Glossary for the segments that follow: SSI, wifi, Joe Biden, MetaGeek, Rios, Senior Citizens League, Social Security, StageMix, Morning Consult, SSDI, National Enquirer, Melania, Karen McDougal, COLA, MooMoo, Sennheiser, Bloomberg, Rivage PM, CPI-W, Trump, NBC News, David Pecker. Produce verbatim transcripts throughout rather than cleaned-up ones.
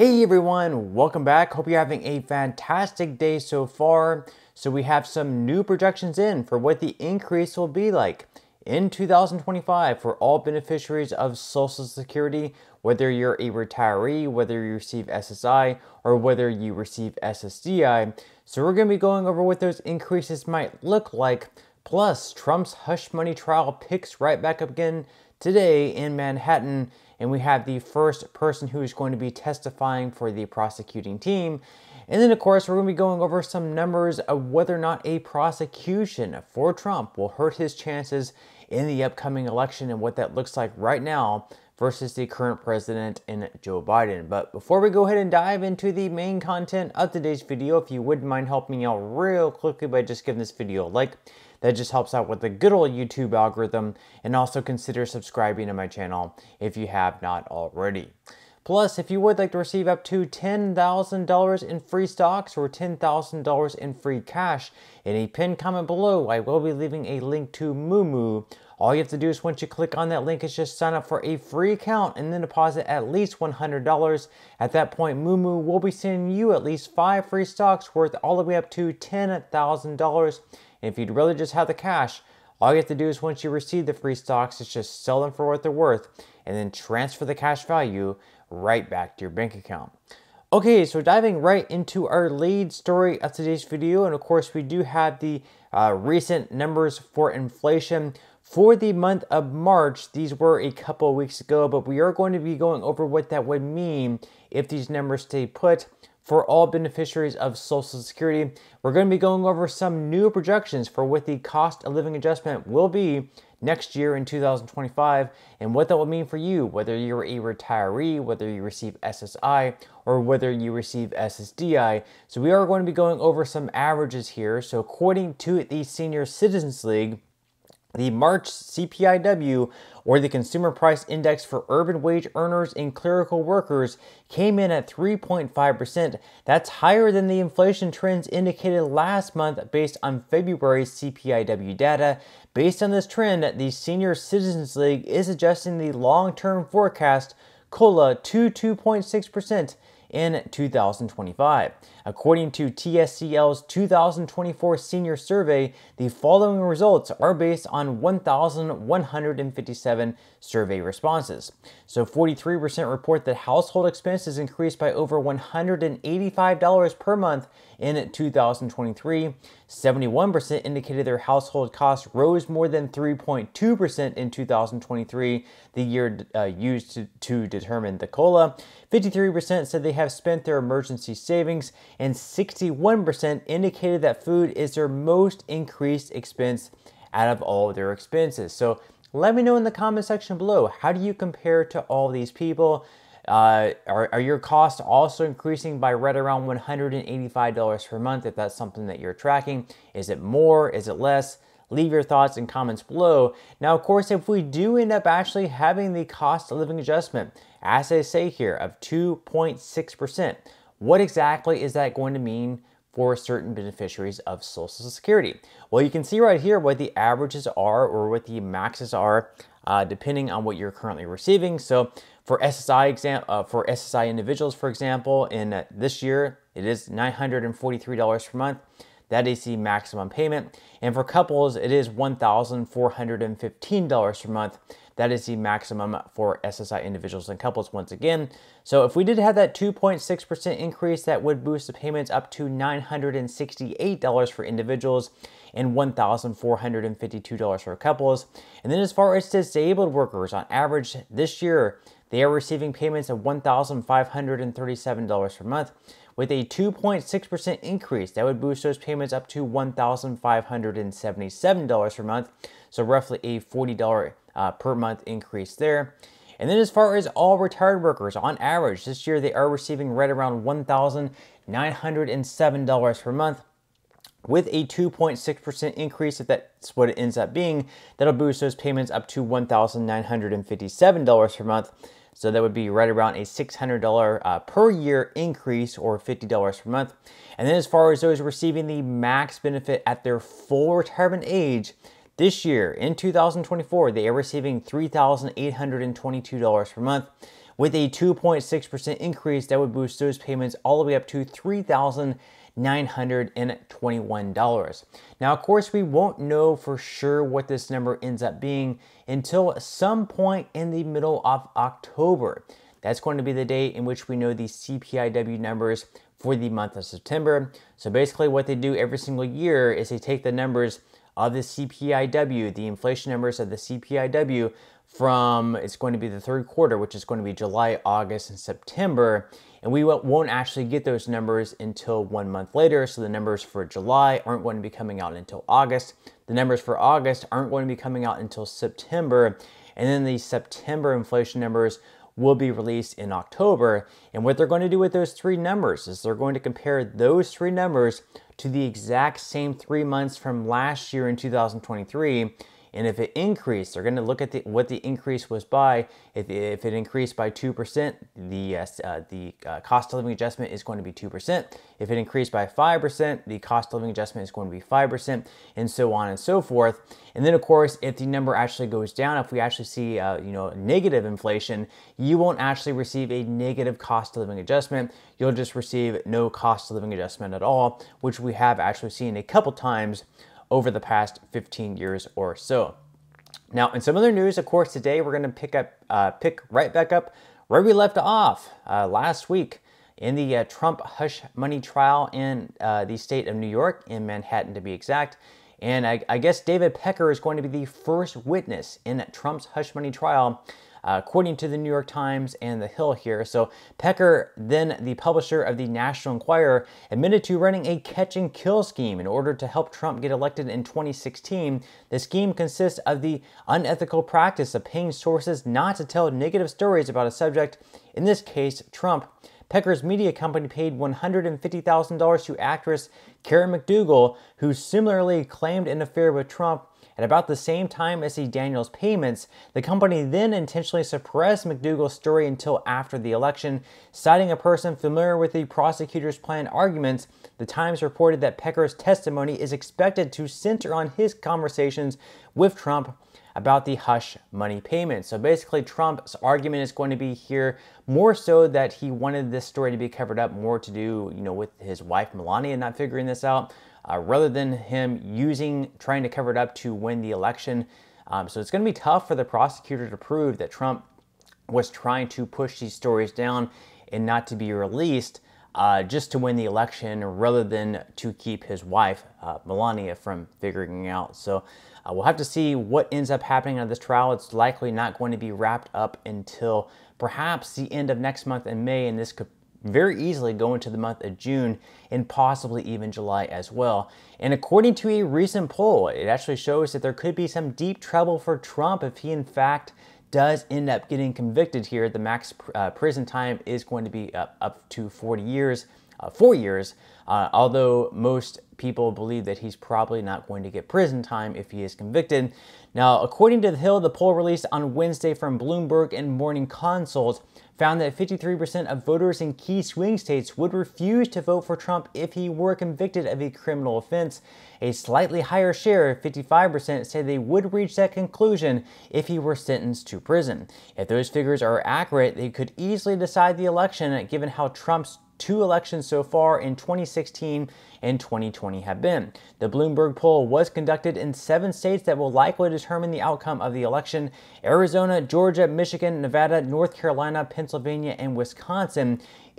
Hey everyone, welcome back. Hope you're having a fantastic day so far. So we have some new projections in for what the increase will be like in two thousand twenty-five for all beneficiaries of Social Security, whether you're a retiree, whether you receive S S I, or whether you receive S S D I. So we're going to be going over what those increases might look like. Plus, Trump's hush money trial picks right back up again today in Manhattan. And we have the first person who is going to be testifying for the prosecuting team. And then, of course, we're going to be going over some numbers of whether or not a prosecution for Trump will hurt his chances in the upcoming election and what that looks like right now versus the current president in Joe Biden. But before we go ahead and dive into the main content of today's video, if you wouldn't mind helping me out real quickly by just giving this video a like, that just helps out with the good old YouTube algorithm, and also consider subscribing to my channel if you have not already. Plus, if you would like to receive up to ten thousand dollars in free stocks or ten thousand dollars in free cash, in a pinned comment below, I will be leaving a link to MooMoo. All you have to do is once you click on that link is just sign up for a free account and then deposit at least one hundred dollars. At that point, MooMoo will be sending you at least five free stocks worth all the way up to ten thousand dollars. And if you'd rather just have the cash, all you have to do is once you receive the free stocks, it's just sell them for what they're worth and then transfer the cash value right back to your bank account. Okay, so diving right into our lead story of today's video. And of course, we do have the uh, recent numbers for inflation for the month of March. These were a couple of weeks ago, but we are going to be going over what that would mean if these numbers stay put. For all beneficiaries of Social Security, we're going to be going over some new projections for what the cost of living adjustment will be next year in two thousand twenty-five and what that will mean for you, whether you're a retiree, whether you receive S S I, or whether you receive S S D I. So we are going to be going over some averages here. So according to the Senior Citizens League, the March C P I W, or the Consumer Price Index for urban wage earners and clerical workers, came in at three point five percent. That's higher than the inflation trends indicated last month based on February's C P I W data. Based on this trend, the Senior Citizens League is adjusting the long-term forecast COLA to two point six percent. in two thousand twenty-five. According to T S C L's two thousand twenty-four senior survey, the following results are based on one thousand one hundred fifty-seven survey responses. So forty-three percent report that household expenses increased by over one hundred eighty-five dollars per month in two thousand twenty-three. seventy-one percent indicated their household costs rose more than three point two percent in two thousand twenty-three, the year uh, used to, to determine the COLA. fifty-three percent said they have spent their emergency savings, and sixty-one percent indicated that food is their most increased expense out of all their expenses. So let me know in the comment section below, how do you compare to all these people? Uh, are, are your costs also increasing by right around one hundred eighty-five dollars per month if that's something that you're tracking? Is it more? Is it less? Leave your thoughts and comments below. Now, of course, if we do end up actually having the cost of living adjustment, as I say here, of two point six percent, what exactly is that going to mean for certain beneficiaries of Social Security? Well, you can see right here what the averages are or what the maxes are, uh, depending on what you're currently receiving. So for S S I exam, uh, for S S I individuals, for example, in uh, this year, it is nine hundred forty-three dollars per month. That is the maximum payment. And for couples, it is one thousand four hundred fifteen dollars per month. That is the maximum for S S I individuals and couples once again. So if we did have that two point six percent increase, that would boost the payments up to nine hundred sixty-eight dollars for individuals and one thousand four hundred fifty-two dollars for couples. And then as far as disabled workers, on average this year, they are receiving payments of one thousand five hundred thirty-seven dollars per month. With a two point six percent increase, that would boost those payments up to one thousand five hundred seventy-seven dollars per month. So roughly a forty dollars uh, per month increase there. And then as far as all retired workers, on average, this year they are receiving right around one thousand nine hundred seven dollars per month. With a two point six percent increase, if that's what it ends up being, that'll boost those payments up to one thousand nine hundred fifty-seven dollars per month. So that would be right around a six hundred dollars uh, per year increase, or fifty dollars per month. And then as far as those receiving the max benefit at their full retirement age, this year in two thousand twenty-four, they are receiving three thousand eight hundred twenty-two dollars per month. with a two point six percent increase that would boost those payments all the way up to three thousand nine hundred twenty-one dollars. Now, of course, we won't know for sure what this number ends up being until some point in the middle of October. That's going to be the day in which we know the C P I W numbers for the month of September. So basically what they do every single year is they take the numbers of the C P I W, the inflation numbers of the C P I W from, it's going to be the third quarter, which is going to be July, August, and September. And we won't actually get those numbers until one month later. So the numbers for July aren't going to be coming out until August. The numbers for August aren't going to be coming out until September. And then the September inflation numbers will be released in October. And what they're going to do with those three numbers is they're going to compare those three numbers to the exact same three months from last year in two thousand twenty-three. And if it increased, they're going to look at the, what the increase was by. If, if it increased by two percent, the uh, the uh, cost of living adjustment is going to be two percent. If it increased by five percent, the cost of living adjustment is going to be five percent, and so on and so forth. And then, of course, if the number actually goes down, if we actually see uh, you know, negative inflation, you won't actually receive a negative cost of living adjustment. You'll just receive no cost of living adjustment at all, which we have actually seen a couple times over the past fifteen years or so. Now, in some other news, of course, today we're going to pick up, uh, pick right back up where we left off uh, last week in the uh, Trump hush money trial in uh, the state of New York, in Manhattan to be exact. And I, I guess David Pecker is going to be the first witness in Trump's hush money trial, Uh, according to the New York Times and The Hill here. So Pecker, then the publisher of the National Enquirer, admitted to running a catch-and-kill scheme in order to help Trump get elected in twenty sixteen. The scheme consists of the unethical practice of paying sources not to tell negative stories about a subject, in this case, Trump. Pecker's media company paid one hundred fifty thousand dollars to actress Karen McDougal, who similarly claimed an affair with Trump. At about the same time as the Daniels payments, the company then intentionally suppressed McDougal's story until after the election. Citing a person familiar with the prosecutor's planned arguments, the Times reported that Pecker's testimony is expected to center on his conversations with Trump about the hush money payments. So basically, Trump's argument is going to be here more so that he wanted this story to be covered up, more to do, you know, with his wife Melania not figuring this out, Uh, rather than him using, trying to cover it up to win the election. Um, so it's going to be tough for the prosecutor to prove that Trump was trying to push these stories down and not to be released uh, just to win the election, rather than to keep his wife, uh, Melania, from figuring out. So uh, we'll have to see what ends up happening on this trial. It's likely not going to be wrapped up until perhaps the end of next month in May, and this could very easily go into the month of June and possibly even July as well. And according to a recent poll, it actually shows that there could be some deep trouble for Trump if he in fact does end up getting convicted here. The max uh, prison time is going to be up, up to forty years, uh, four years, uh, although most people believe that he's probably not going to get prison time if he is convicted. Now, according to The Hill, the poll released on Wednesday from Bloomberg and Morning Consult found that fifty-three percent of voters in key swing states would refuse to vote for Trump if he were convicted of a criminal offense. A slightly higher share, fifty-five percent, say they would reach that conclusion if he were sentenced to prison. If those figures are accurate, they could easily decide the election, given how Trump's two elections so far in twenty sixteen and twenty twenty have been. The Bloomberg poll was conducted in seven states that will likely determine the outcome of the election: Arizona, Georgia, Michigan, Nevada, North Carolina, Pennsylvania, and Wisconsin.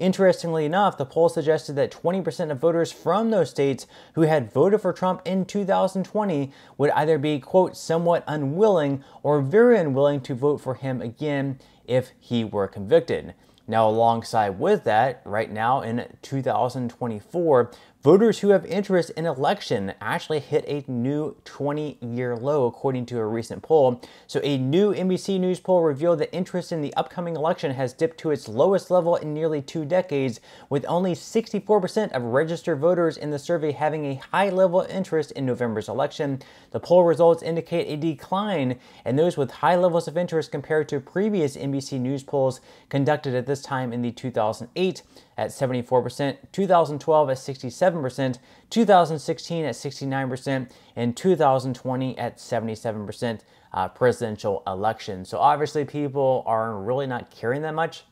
Interestingly enough, the poll suggested that twenty percent of voters from those states who had voted for Trump in two thousand twenty would either be, quote, somewhat unwilling or very unwilling to vote for him again if he were convicted. Now, alongside with that, right now in two thousand twenty-four, voters who have interest in election actually hit a new twenty-year low, according to a recent poll. So a new N B C News poll revealed that interest in the upcoming election has dipped to its lowest level in nearly two decades, with only sixty-four percent of registered voters in the survey having a high level of interest in November's election. The poll results indicate a decline in those with high levels of interest compared to previous N B C News polls conducted at this time in the two thousand eight at seventy-four percent, two thousand twelve at sixty-seven percent, two thousand sixteen at sixty-nine percent, and two thousand twenty at seventy-seven percent uh, presidential election. So obviously people are really not caring that much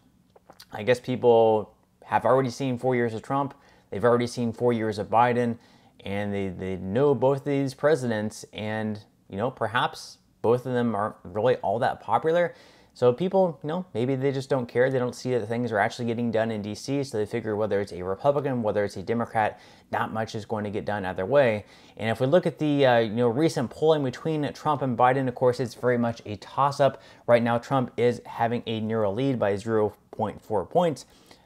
I guess people have already seen four years of Trump. They've already seen four years of Biden, and they, they know both of these presidents, and, you know, perhaps both of them aren't really all that popular. So people, you know, maybe they just don't care. They don't see that things are actually getting done in D C, so they figure whether it's a Republican, whether it's a Democrat, not much is going to get done either way. And if we look at the uh, you know recent polling between Trump and Biden, of course, it's very much a toss-up. Right now, Trump is having a narrow lead by zero point four points.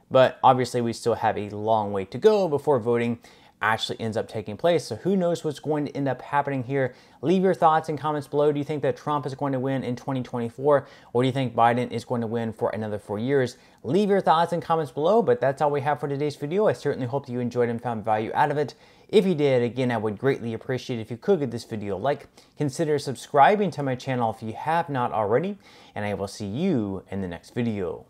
But obviously, we still have a long way to go before voting actually ends up taking place. So who knows what's going to end up happening here? Leave your thoughts and comments below. Do you think that Trump is going to win in twenty twenty-four? Or do you think Biden is going to win for another four years? Leave your thoughts and comments below. But that's all we have for today's video. I certainly hope that you enjoyed and found value out of it. If you did, again, I would greatly appreciate if you could give this video a like. Consider subscribing to my channel if you have not already. And I will see you in the next video.